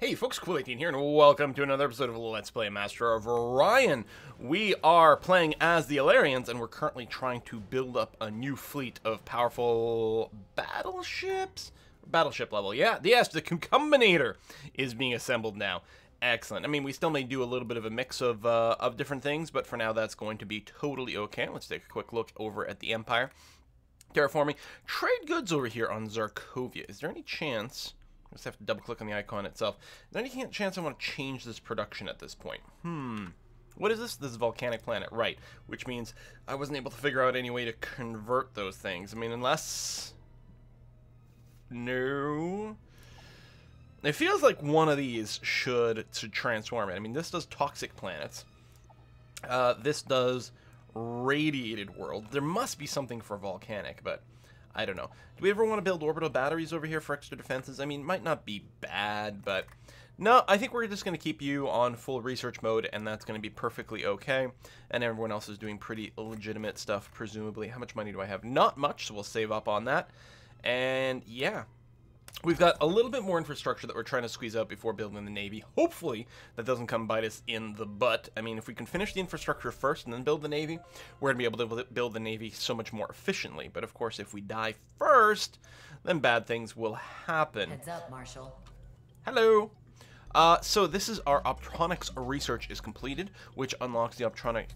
Hey folks, Quill18 here, and welcome to another episode of Let's Play Master of Orion. We are playing as the Elerians, and we're currently trying to build up a new fleet of powerful battleships? Battleship level, yeah. Yes, the Concombinator is being assembled now. Excellent. I mean, we still may do a little bit of a mix of different things, but for now that's going to be totally okay. Let's take a quick look over at the Empire. Terraforming. Trade goods over here on Zarkovia. Is there any chance... I just have to double-click on the icon itself. Is there any chance I want to change this production at this point? What is this? This is a volcanic planet, right? Which means I wasn't able to figure out any way to convert those things. I mean, unless... No. It feels like one of these should transform it. I mean, this does toxic planets. This does radiated world. There must be something for volcanic, but... I don't know. Do we ever want to build orbital batteries over here for extra defenses? I mean, might not be bad, but... No, I think we're just going to keep you on full research mode, and that's going to be perfectly okay. And everyone else is doing pretty legitimate stuff, presumably. How much money do I have? Not much, so we'll save up on that. And, yeah. We've got a little bit more infrastructure that we're trying to squeeze out before building the Navy. Hopefully, that doesn't come bite us in the butt. I mean, if we can finish the infrastructure first and then build the Navy, we're going to be able to build the Navy so much more efficiently. But, of course, if we die first, then bad things will happen. Heads up, Marshal. Hello. So this is our Optronics research is completed, which unlocks the Optronic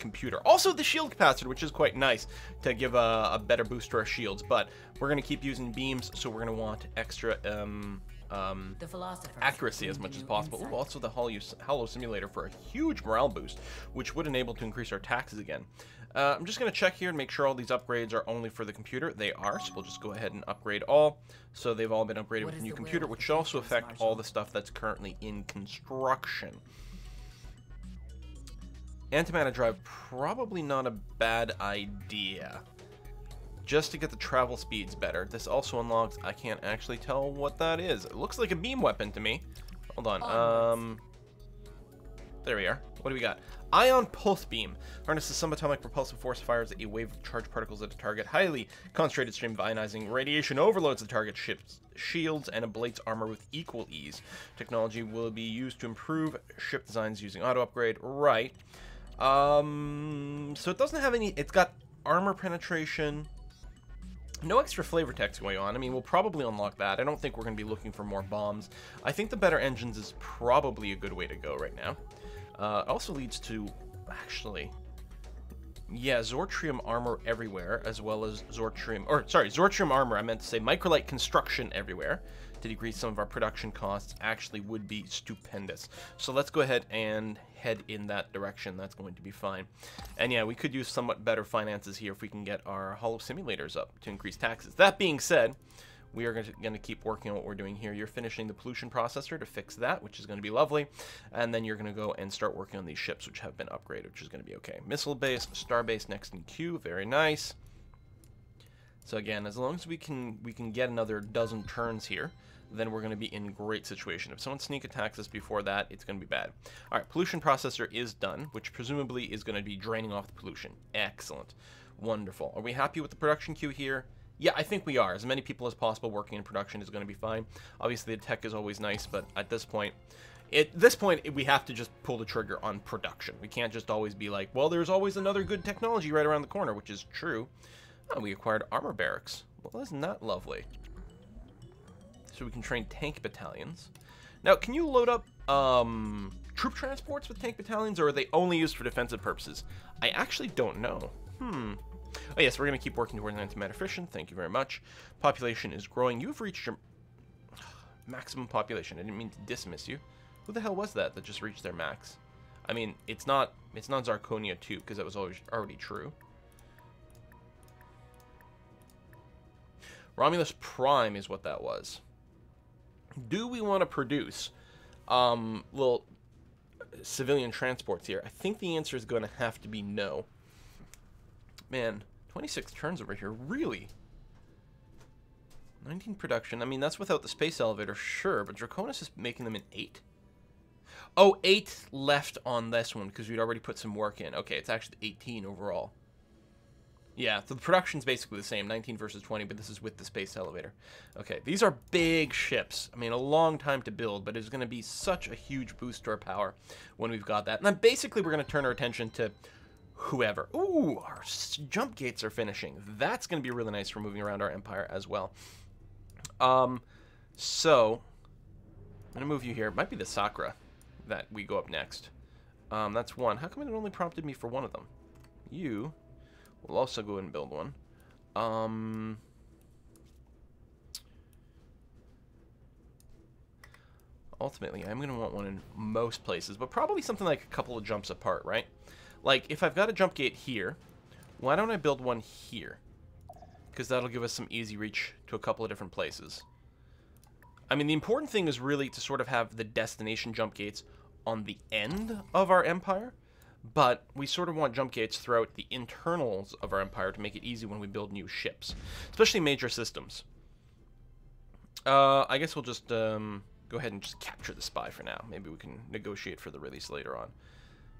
computer. Also the shield capacitor, which is quite nice to give a better boost to our shields, but we're going to keep using beams, so we're going to want extra accuracy as much as possible. Ooh, also the holo simulator for a huge morale boost, which would enable to increase our taxes again. I'm just going to check here and make sure all these upgrades are only for the computer. They are, so we'll just go ahead and upgrade all. So they've all been upgraded with a new computer, which should also affect all the stuff that's currently in construction. Antimatter Drive, probably not a bad idea. Just to get the travel speeds better. This also unlocks, I can't actually tell what that is. It looks like a beam weapon to me. Hold on, there we are. What do we got? Ion pulse beam. Harnesses subatomic propulsive force, fires a wave of charged particles at a target. Highly concentrated stream of ionizing radiation overloads the target ship's shields and ablates armor with equal ease. Technology will be used to improve ship designs using auto upgrade. Right. So it doesn't have any... It's got armor penetration... No extra flavor text going on. I mean, we'll probably unlock that. I don't think we're going to be looking for more bombs. I think the better engines is probably a good way to go right now. Also leads to, actually, yeah, Zortrium armor everywhere, as well as Zortrium, or sorry, Zortrium armor, I meant to say Microlight construction everywhere. To decrease some of our production costs actually would be stupendous. So let's go ahead and head in that direction. That's going to be fine. And yeah, we could use somewhat better finances here if we can get our holo simulators up to increase taxes. That being said, we are going to keep working on what we're doing here. You're finishing the pollution processor to fix that, which is going to be lovely. And then you're going to go and start working on these ships, which have been upgraded, which is going to be okay. Missile base, star base next in queue. Very nice. So again, as long as we can get another dozen turns here, then we're going to be in great situation. If someone sneak attacks us before that, it's going to be bad. All right, pollution processor is done, which presumably is going to be draining off the pollution. Excellent. Wonderful. Are we happy with the production queue here? Yeah, I think we are. As many people as possible working in production is going to be fine. Obviously, the tech is always nice, but at this point... we have to just pull the trigger on production. We can't just always be like, well, there's always another good technology right around the corner, which is true. Oh, we acquired armor barracks. Well, isn't that lovely? So we can train tank battalions. Now, can you load up troop transports with tank battalions, or are they only used for defensive purposes? I actually don't know. Oh, yes, we're going to keep working towards antimatter fission. Thank you very much. Population is growing. You've reached your maximum population. I didn't mean to dismiss you. Who the hell was that that just reached their max? I mean, it's not Zarkonia 2, because that was already true. Romulus Prime is what that was. Do we want to produce little civilian transports here? I think the answer is going to have to be no. Man, 26 turns over here, really? 19 production. I mean, that's without the space elevator, sure, but Draconis is making them in 8. Oh, 8 left on this one because we'd already put some work in. Okay, it's actually 18 overall. Yeah, so the production's basically the same, 19 versus 20, but this is with the space elevator. Okay, these are big ships. I mean, a long time to build, but it's going to be such a huge boost to our power when we've got that. And then basically we're going to turn our attention to whoever. Ooh, our jump gates are finishing. That's going to be really nice for moving around our empire as well. So, I'm going to move you here. It might be the Sakkra that we go up next. That's one. How come it only prompted me for one of them? You... We'll also go ahead and build one. Ultimately, I'm going to want one in most places, but probably something like a couple of jumps apart, right? Like, if I've got a jump gate here, why don't I build one here? Because that'll give us some easy reach to a couple of different places. I mean, the important thing is really to sort of have the destination jump gates on the end of our empire. But we sort of want jump gates throughout the internals of our empire to make it easy when we build new ships, especially major systems. I guess we'll just go ahead and just capture the spy for now. Maybe we can negotiate for the release later on.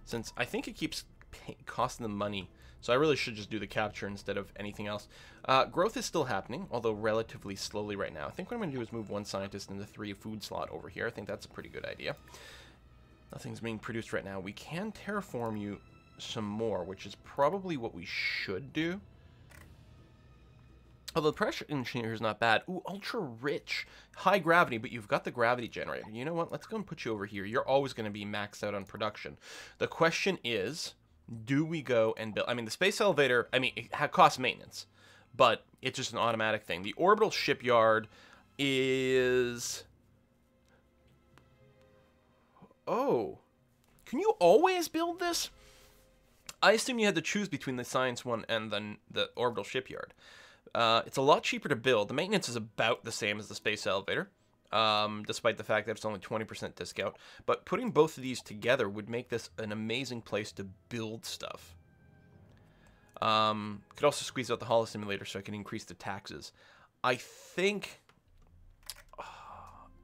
Since I think it keeps costing them money, so I really should just do the capture instead of anything else. Growth is still happening, although relatively slowly right now. I think what I'm going to do is move one scientist into the 3 food slot over here. I think that's a pretty good idea. Nothing's being produced right now. We can terraform you some more, which is probably what we should do. Although the pressure engineer is not bad. Ooh, ultra rich. High gravity, but you've got the gravity generator. You know what? Let's go and put you over here. You're always going to be maxed out on production. The question is, do we go and build... I mean, the space elevator, I mean, it costs maintenance, but it's just an automatic thing. The orbital shipyard is... Oh, can you always build this? I assume you had to choose between the science one and the orbital shipyard. It's a lot cheaper to build. The maintenance is about the same as the space elevator, despite the fact that it's only 20% discount. But putting both of these together would make this an amazing place to build stuff. Could also squeeze out the holo simulator so I can increase the taxes. I think...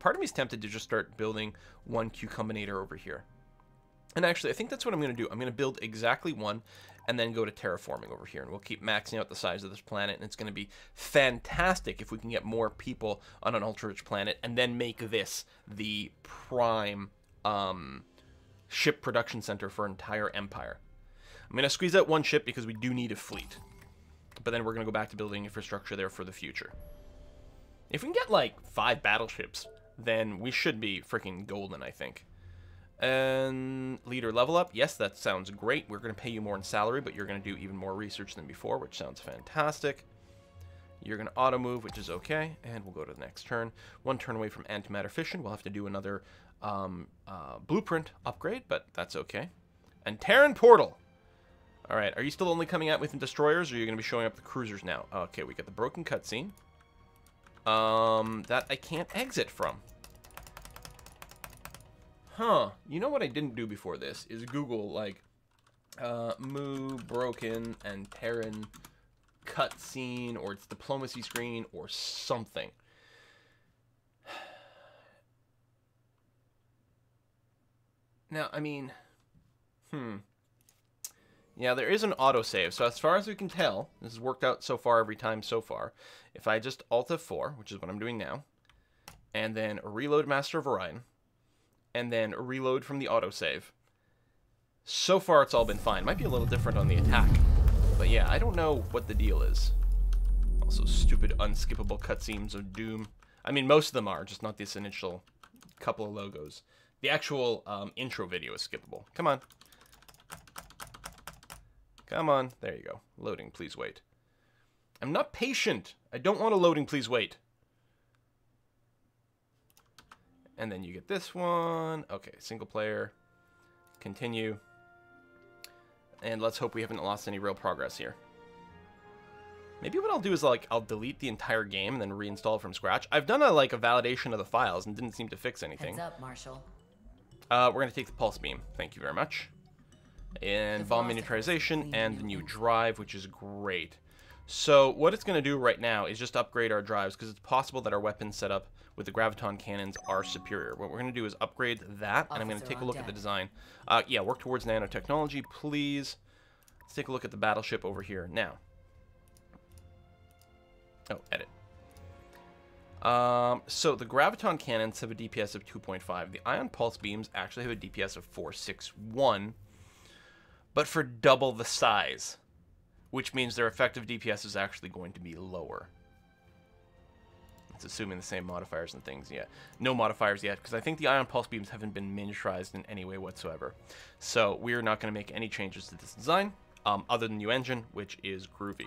Part of me is tempted to just start building one Concombinator over here. And actually, I think that's what I'm going to do. I'm going to build exactly one and then go to terraforming over here. And we'll keep maxing out the size of this planet. And it's going to be fantastic if we can get more people on an ultra-rich planet and then make this the prime ship production center for an entire empire. I'm going to squeeze out one ship because we do need a fleet. But then we're going to go back to building infrastructure there for the future. If we can get, like, 5 battleships... then we should be freaking golden, I think. And leader level up. Yes, that sounds great. We're going to pay you more in salary, but you're going to do even more research than before, which sounds fantastic. You're going to auto move, which is okay. And we'll go to the next turn. One turn away from antimatter fission. We'll have to do another blueprint upgrade, but that's okay. Antaran Portal. All right. Are you still only coming out with destroyers, or are you going to be showing up the cruisers now? Okay, we got the broken cutscene. That I can't exit from. Huh. You know what I didn't do before this is Google, like, Moo, Broken, and Terran cutscene, or its diplomacy screen, or something. Now, I mean, yeah, there is an autosave, so as far as we can tell, this has worked out so far every time so far. If I just Alt F4, which is what I'm doing now, and then reload Master of Orion, and then reload from the autosave, so far it's all been fine. Might be a little different on the attack, but yeah, I don't know what the deal is. Also, stupid unskippable cutscenes of Doom. I mean, most of them are, just not this initial couple of logos. The actual intro video is skippable. Come on. Come on. There you go. Loading, please wait. I'm not patient. I don't want a loading, please wait. And then you get this one. Okay, single player. Continue. And let's hope we haven't lost any real progress here. Maybe what I'll do is, like, I'll delete the entire game and then reinstall from scratch. I've done, like, a validation of the files and didn't seem to fix anything. Heads up, Marshall. We're going to take the pulse beam. Thank you very much. And bomb miniaturization and the new drive, which is great. So what it's going to do right now is just upgrade our drives, because it's possible that our weapons set up with the Graviton cannons are superior. What we're going to do is upgrade that, and I'm going to take a look at the design. Yeah, work towards nanotechnology, please. Let's take a look at the battleship over here. Now, Oh, edit. So the Graviton cannons have a DPS of 2.5. The Ion pulse beams actually have a DPS of 4.61, but for double the size, which means their effective DPS is actually going to be lower. It's assuming the same modifiers and things. Yeah, no modifiers yet, because I think the Ion pulse beams haven't been miniaturized in any way whatsoever. So we're not going to make any changes to this design, other than new engine, which is groovy.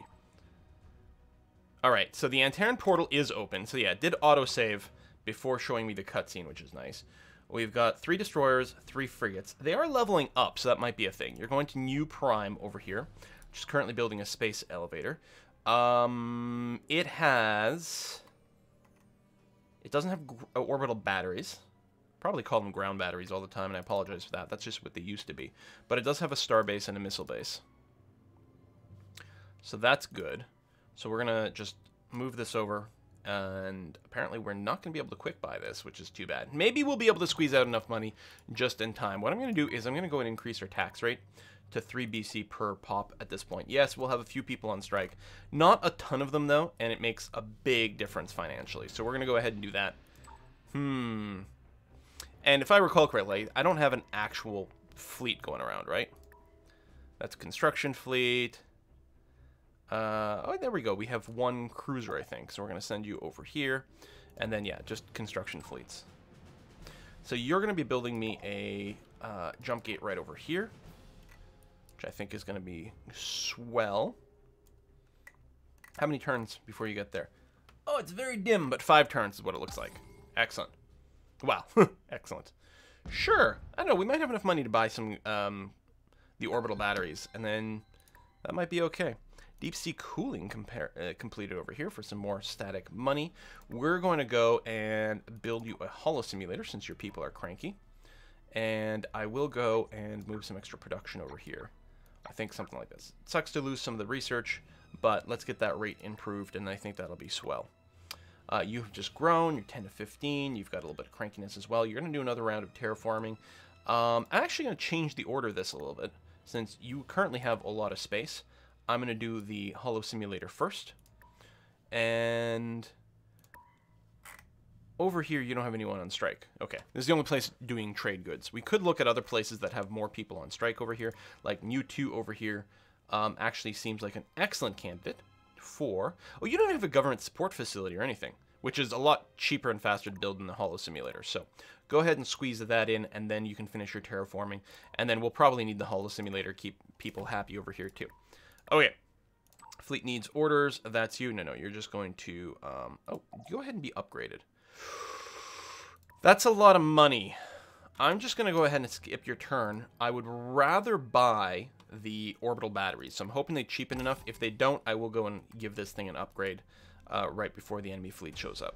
Alright, so the Antaran portal is open. So yeah, it did autosave before showing me the cutscene, which is nice. We've got 3 destroyers, 3 frigates. They are leveling up, so that might be a thing. You're going to New Prime over here, which is currently building a space elevator. It has... It doesn't have orbital batteries. Probably call them ground batteries all the time, and I apologize for that. That's just what they used to be. But it does have a star base and a missile base. So that's good. So we're going to just move this over, and apparently we're not going to be able to quick buy this, which is too bad. Maybe we'll be able to squeeze out enough money just in time. What I'm going to do is I'm going to go and increase our tax rate to 3 BC per pop at this point. Yes, we'll have a few people on strike. Not a ton of them, though, and it makes a big difference financially. So we're going to go ahead and do that. And if I recall correctly, I don't have an actual fleet going around, right? That's construction fleet. Oh, there we go. We have 1 cruiser, I think. So we're going to send you over here. And then, yeah, just construction fleets. So you're going to be building me a jump gate right over here, which I think is going to be swell. How many turns before you get there? Oh, it's very dim, but 5 turns is what it looks like. Excellent. Wow. Excellent. Sure. I don't know. We might have enough money to buy some the orbital batteries, and then that might be okay. Deep sea cooling completed over here for some more static money. We're going to go and build you a holo simulator since your people are cranky. And I will go and move some extra production over here. I think something like this. It sucks to lose some of the research, but let's get that rate improved, and I think that'll be swell. You've just grown. You're 10 to 15. You've got a little bit of crankiness as well. You're going to do another round of terraforming. I'm actually going to change the order of this a little bit since you currently have a lot of space. I'm going to do the holo simulator first. And over here, you don't have anyone on strike. Okay, this is the only place doing trade goods. We could look at other places that have more people on strike over here, like New 2 over here actually seems like an excellent candidate for... Oh, you don't have a government support facility or anything, which is a lot cheaper and faster to build than the holo simulator. So go ahead and squeeze that in, and then you can finish your terraforming. And then we'll probably need the holo simulator to keep people happy over here, too. Okay, fleet needs orders. That's you. No, you're just going to, oh, go ahead and be upgraded. That's a lot of money. I'm just going to go ahead and skip your turn. I would rather buy the orbital batteries, so I'm hoping they cheapen enough. If they don't, I will go and give this thing an upgrade right before the enemy fleet shows up.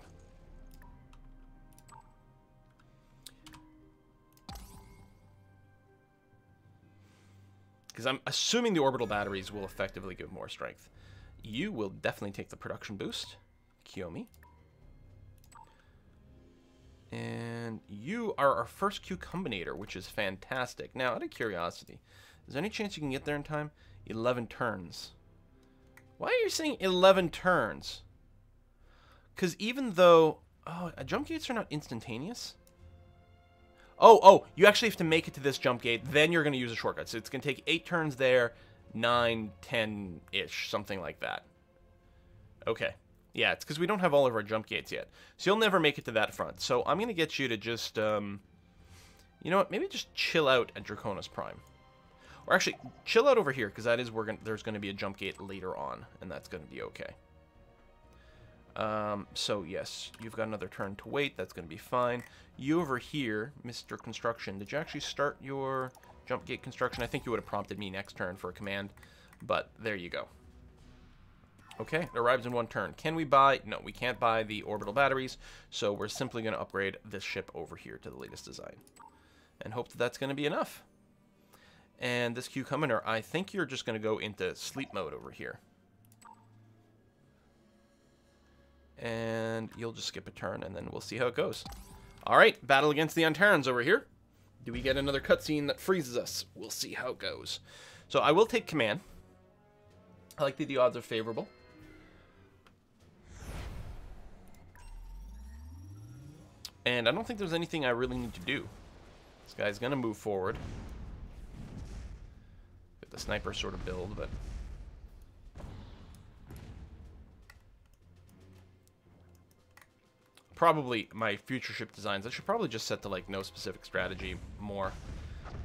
Because I'm assuming the orbital batteries will effectively give more strength. You will definitely take the production boost, Kiyomi. And you are our first Concombinator, which is fantastic. Now, out of curiosity, is there any chance you can get there in time? 11 turns. Why are you saying 11 turns? Because even though... Oh, jump gates are not instantaneous? Oh, you actually have to make it to this jump gate, then you're going to use a shortcut. So it's going to take 8 turns there, 9, 10-ish, something like that. Okay. Yeah, it's because we don't have all of our jump gates yet. So you'll never make it to that front. So I'm going to get you to just, you know what, maybe just chill out at Draconis Prime. Or actually, chill out over here, because that is where there's going to be a jump gate later on, and that's going to be okay. So yes, you've got another turn to wait. That's going to be fine. You over here, Mr. Construction, did you actually start your jump gate construction? I think you would have prompted me next turn for a command, but there you go. Okay, it arrives in 1 turn. Can we buy? No, we can't buy the orbital batteries, so we're simply going to upgrade this ship over here to the latest design and hope that that's going to be enough. And this Concombinator, I think you're just going to go into sleep mode over here. And you'll just skip a turn, and then we'll see how it goes. All right, battle against the Antarans over here. Do we get another cutscene that freezes us? We'll see how it goes. So I will take command. I like that the odds are favorable. And I don't think there's anything I really need to do. This guy's going to move forward. Get the sniper sort of build, but... probably my future ship designs, I should probably just set to, like, no specific strategy more.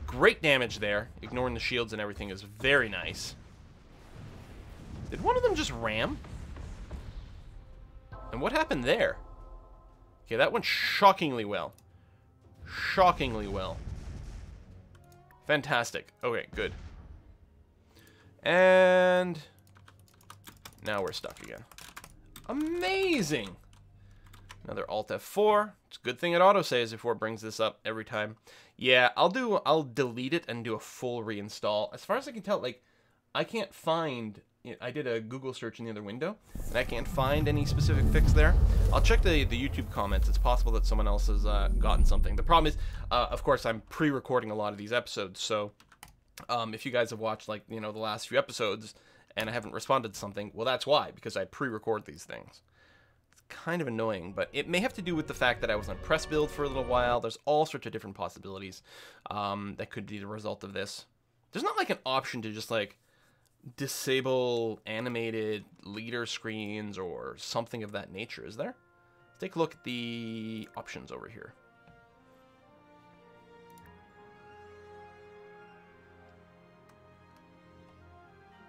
Great damage there. Ignoring the shields and everything is very nice. Did one of them just ram? And what happened there? Okay, that went shockingly well. Shockingly well. Fantastic. Okay, good. And... now we're stuck again. Amazing! Another Alt F4. It's a good thing it autosaves before it brings this up every time. Yeah, I'll delete it and do a full reinstall. As far as I can tell, like, I can't find... I did a Google search in the other window, and I can't find any specific fix there. I'll check the YouTube comments. It's possible that someone else has gotten something. The problem is, of course, I'm pre-recording a lot of these episodes, so if you guys have watched, like, you know, the last few episodes, and I haven't responded to something, well, that's why, because I pre-record these things. It's kind of annoying, but it may have to do with the fact that I was on press build for a little while. There's all sorts of different possibilities that could be the result of this. There's not, like, an option to just, like, disable animated leader screens or something of that nature, is there? Let's take a look at the options over here.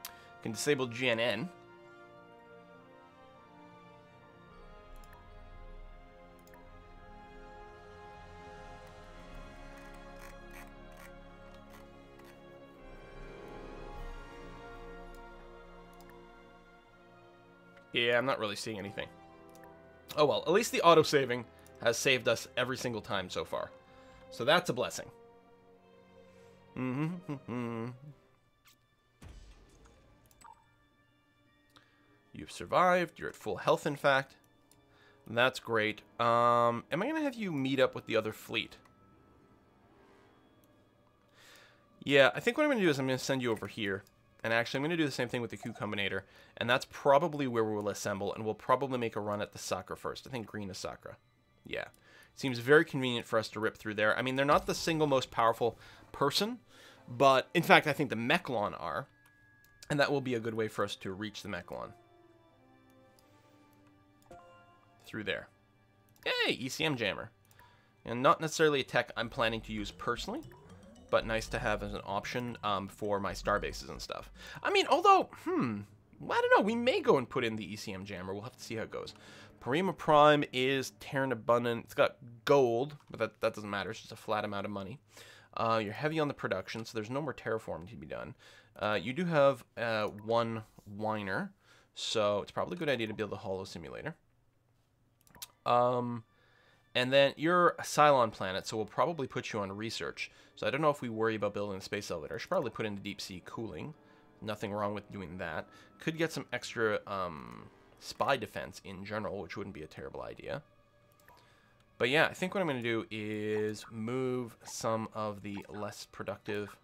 You can disable GNN. Yeah, I'm not really seeing anything. Oh well, at least the auto-saving has saved us every single time so far. So that's a blessing. You've survived. You're at full health, in fact. That's great. Am I going to have you meet up with the other fleet? Yeah, I think what I'm going to do is I'm going to send you over here. And actually, I'm going to do the same thing with the Concombinator, and that's probably where we'll assemble, and we'll probably make a run at the Sakkra first. I think green is Sakkra. Yeah. Seems very convenient for us to rip through there. I mean, they're not the single most powerful person, but, in fact, I think the Mechlon are, and that will be a good way for us to reach the Mechlon. Through there. Yay! ECM Jammer. And not necessarily a tech I'm planning to use personally, but nice to have as an option for my star bases and stuff. I mean, although, I don't know. We may go and put in the ECM Jammer. We'll have to see how it goes. Parima Prime is Terran Abundant. It's got gold, but that doesn't matter. It's just a flat amount of money. You're heavy on the production, so there's no more terraforming to be done. You do have one Whiner, so it's probably a good idea to build a holo simulator. And then you're a Cylon planet, so we'll probably put you on research. So I don't know if we worry about building a space elevator. I should probably put in the deep sea cooling. Nothing wrong with doing that. Could get some extra spy defense in general, which wouldn't be a terrible idea. But yeah, I think what I'm going to do is move some of the less productive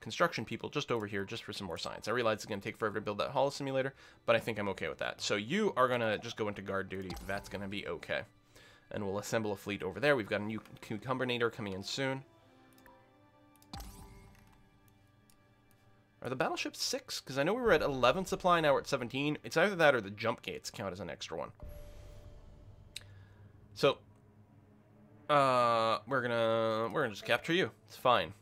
construction people just over here just for some more science. I realize it's going to take forever to build that holo simulator, but I think I'm okay with that. So you are going to just go into guard duty. That's going to be okay. And we'll assemble a fleet over there. We've got a new Concombinator coming in soon. Are the battleships 6? Because I know we were at 11 supply, now we're at 17. It's either that or the jump gates count as an extra one. So, we're gonna just capture you. It's fine.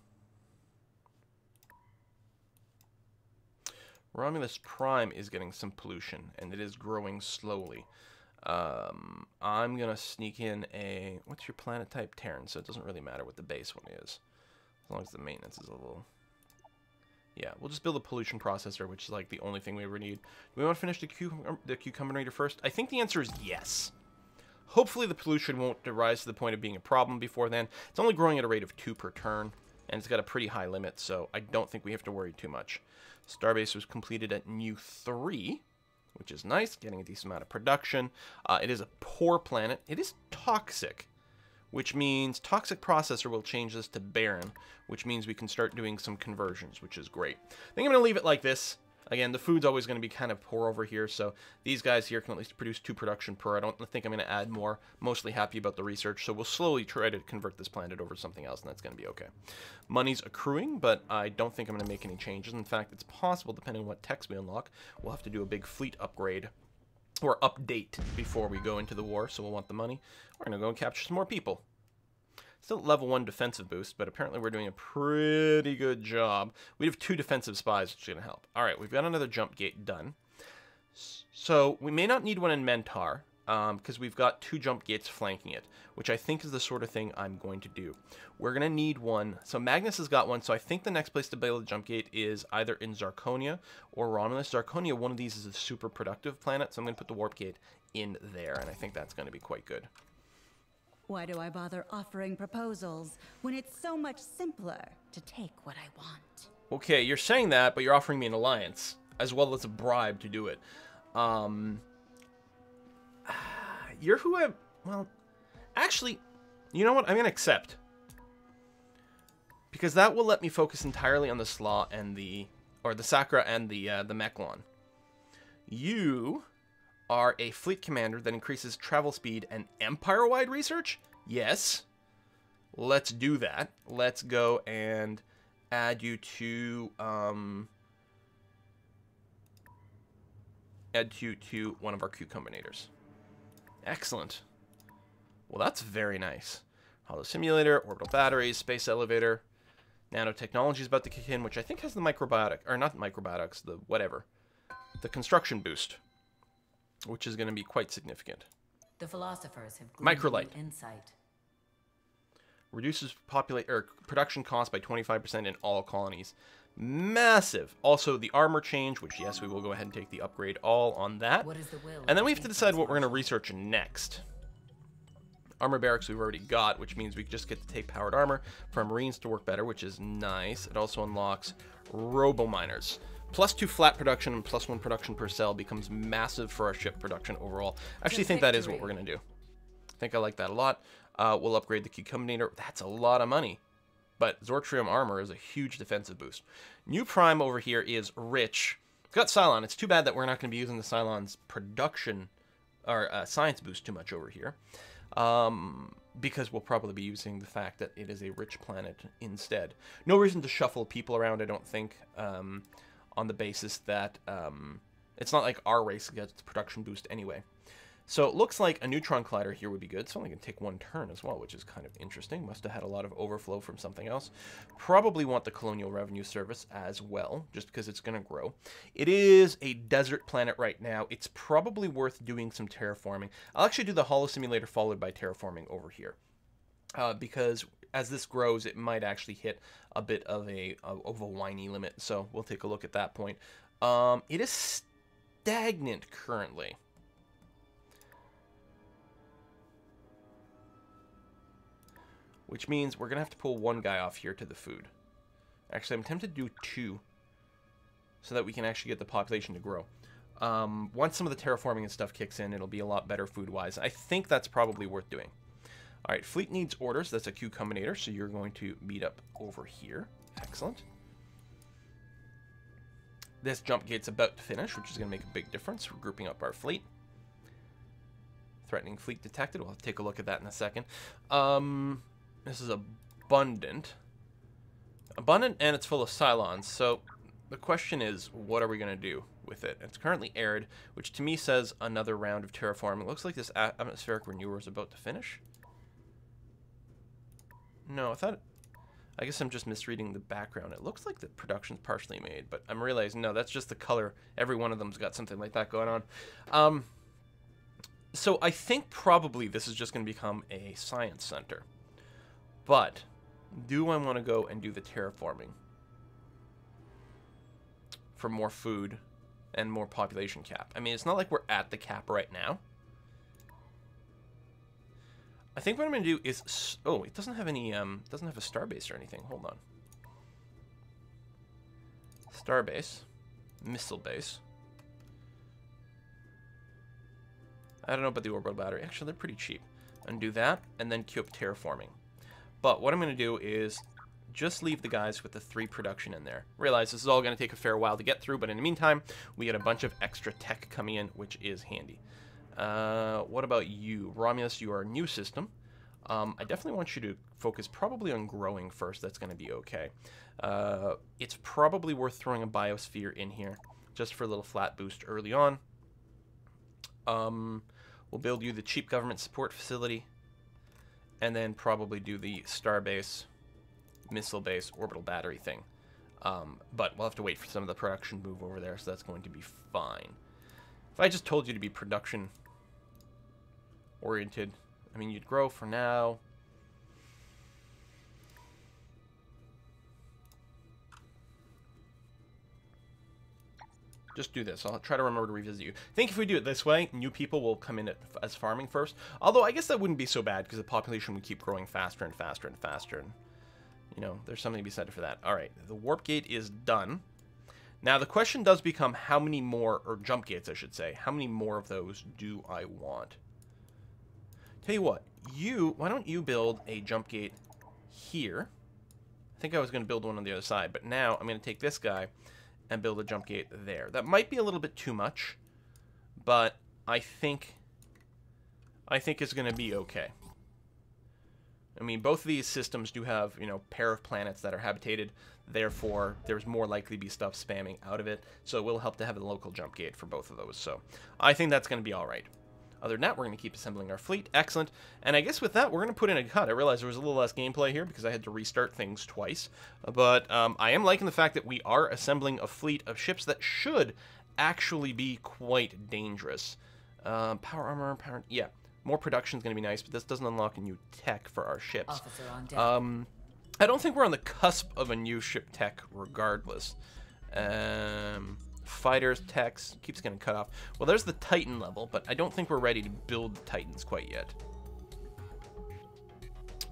Romulus Prime is getting some pollution, and it is growing slowly. I'm gonna sneak in a, what's your planet type? Terran, so it doesn't really matter what the base one is, as long as the maintenance is a little, yeah, we'll just build a pollution processor, which is like the only thing we ever need. Do we want to finish the Concombinator first? I think the answer is yes. Hopefully the pollution won't rise to the point of being a problem before then. It's only growing at a rate of 2 per turn, and it's got a pretty high limit, so I don't think we have to worry too much. Starbase was completed at New 3. Which is nice, getting a decent amount of production. It is a poor planet. It is toxic, which means toxic processor will change this to barren, which means we can start doing some conversions, which is great. I think I'm going to leave it like this. Again, the food's always going to be kind of poor over here, so these guys here can at least produce 2 production per. I don't think I'm going to add more. Mostly happy about the research, so we'll slowly try to convert this planet over to something else, and that's going to be okay. Money's accruing, but I don't think I'm going to make any changes. In fact, it's possible, depending on what techs we unlock, we'll have to do a big fleet upgrade or update before we go into the war, so we'll want the money. We're going to go and capture some more people. Still level 1 defensive boost, but apparently we're doing a pretty good job. We have 2 defensive spies, which is going to help. All right, we've got another jump gate done. So we may not need one in Mentar, because we've got 2 jump gates flanking it, which I think is the sort of thing I'm going to do. We're going to need one. So Magnus has got one, so I think the next place to build a jump gate is either in Zarkonia or Romulus. Zarkonia, one of these is a super productive planet, so I'm going to put the warp gate in there, and I think that's going to be quite good. Why do I bother offering proposals when it's so much simpler to take what I want? Okay, you're saying that, but you're offering me an alliance, as well as a bribe to do it. You're who I... Well, actually, you know what? I'm going to accept. Because that will let me focus entirely on the Slaw and the... Or the Sakkra and the Mechlon. You... are a fleet commander that increases travel speed and empire-wide research? Yes. Let's do that. Let's go and add you to add you to one of our Concombinators. Excellent. Well, that's very nice. Holo simulator, orbital batteries, space elevator, nanotechnology is about to kick in, which I think has the microbiotic, or not microbiotics, the whatever, the construction boost, which is going to be quite significant. The philosophers have Microlight insight. Reduces production cost by 25% in all colonies. Massive. Also the armor change, which yes, we will go ahead and take the upgrade all on that. What is the will? And then we have to decide what we're going to research next. Armor barracks we've already got, which means we just get to take powered armor from Marines to work better, which is nice. It also unlocks Robo Miners. Plus 2 flat production and plus 1 production per cell becomes massive for our ship production overall. I actually think that is what we're going to do. I think I like that a lot. We'll upgrade the Concombinator. That's a lot of money. But Zortrium armor is a huge defensive boost. New Prime over here is rich. We've got Cylon. It's too bad that we're not going to be using the Cylon's production or science boost too much over here. Because we'll probably be using the fact that it is a rich planet instead. No reason to shuffle people around, I don't think. On the basis that it's not like our race gets production boost anyway. So it looks like a neutron collider here would be good. It's only going to take 1 turn as well, which is kind of interesting. Must have had a lot of overflow from something else. Probably want the Colonial Revenue Service as well, just because it's going to grow. It is a desert planet right now. It's probably worth doing some terraforming. I'll actually do the Holo Simulator followed by terraforming over here. Because as this grows, it might actually hit a bit of a whiny limit. So we'll take a look at that point. It is stagnant currently. Which means we're going to have to pull 1 guy off here to the food. Actually, I'm tempted to do 2. So that we can actually get the population to grow. Once some of the terraforming and stuff kicks in, it'll be a lot better food-wise. I think that's probably worth doing. All right, fleet needs orders. That's a Concombinator, so you're going to meet up over here. Excellent. This jump gate's about to finish, which is going to make a big difference. We're grouping up our fleet. Threatening fleet detected. We'll have to take a look at that in a second. This is abundant. Abundant, and it's full of Cylons. So the question is, what are we going to do with it? It's currently arid, which to me says another round of terraforming. It looks like this atmospheric renewer is about to finish. No, I thought... I guess I'm just misreading the background. It looks like the production's partially made, but I'm realizing, no, that's just the color. Every one of them's got something like that going on. So I think probably this is just going to become a science center. But do I want to go and do the terraforming? For more food and more population cap. I mean, it's not like we're at the cap right now. I think what I'm going to do is... Oh, it doesn't have any... doesn't have a starbase or anything. Hold on. Starbase. Missile base. I don't know about the orbital battery. Actually, they're pretty cheap. Undo that, and then queue up terraforming. But what I'm going to do is just leave the guys with the 3 production in there. Realize this is all going to take a fair while to get through, but in the meantime, we get a bunch of extra tech coming in, which is handy. What about you? Romulus, you are a new system. I definitely want you to focus probably on growing first. That's going to be okay. It's probably worth throwing a biosphere in here just for a little flat boost early on. We'll build you the cheap government support facility, and then probably do the star base, missile base, orbital battery thing. But we'll have to wait for some of the production move over there, so that's going to be fine. If I just told you to be production-oriented, I mean, you'd grow for now. Just do this. I'll try to remember to revisit you. I think if we do it this way, new people will come in as farming first. Although, I guess that wouldn't be so bad, because the population would keep growing faster and faster and faster. And, you know, there's something to be said for that. All right, the warp gate is done. Now, the question does become how many more, or jump gates, I should say. How many more of those do I want? Tell you what, why don't you build a jump gate here? I think I was going to build one on the other side, but now I'm going to take this guy and build a jump gate there. That might be a little bit too much, but I think it's going to be okay. I mean, both of these systems do have, you know, pair of planets that are habitated. Therefore, there's more likely to be stuff spamming out of it. So it will help to have a local jump gate for both of those. So I think that's going to be all right. Other than that, we're going to keep assembling our fleet. Excellent. And I guess with that, we're going to put in a cut. I realized there was a little less gameplay here because I had to restart things twice. But I am liking the fact that we are assembling a fleet of ships that should actually be quite dangerous. Power armor, power... Yeah, more production is going to be nice, but this doesn't unlock a new tech for our ships. Officer on deck. I don't think we're on the cusp of a new ship tech regardless. Fighters, techs, keeps getting cut off. Well, there's the Titan level, but I don't think we're ready to build the Titans quite yet.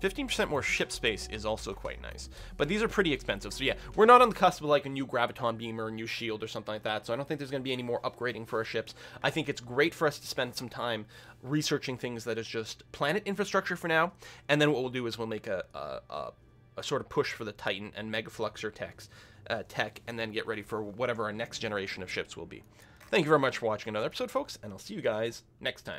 15% more ship space is also quite nice, but these are pretty expensive. So yeah, we're not on the cusp of like a new Graviton beam or a new shield or something like that. So I don't think there's going to be any more upgrading for our ships. I think it's great for us to spend some time researching things that is just planet infrastructure for now. And then what we'll do is we'll make a sort of push for the Titan and Megafluxer techs. And then get ready for whatever our next generation of ships will be. Thank you very much for watching another episode, folks, and I'll see you guys next time.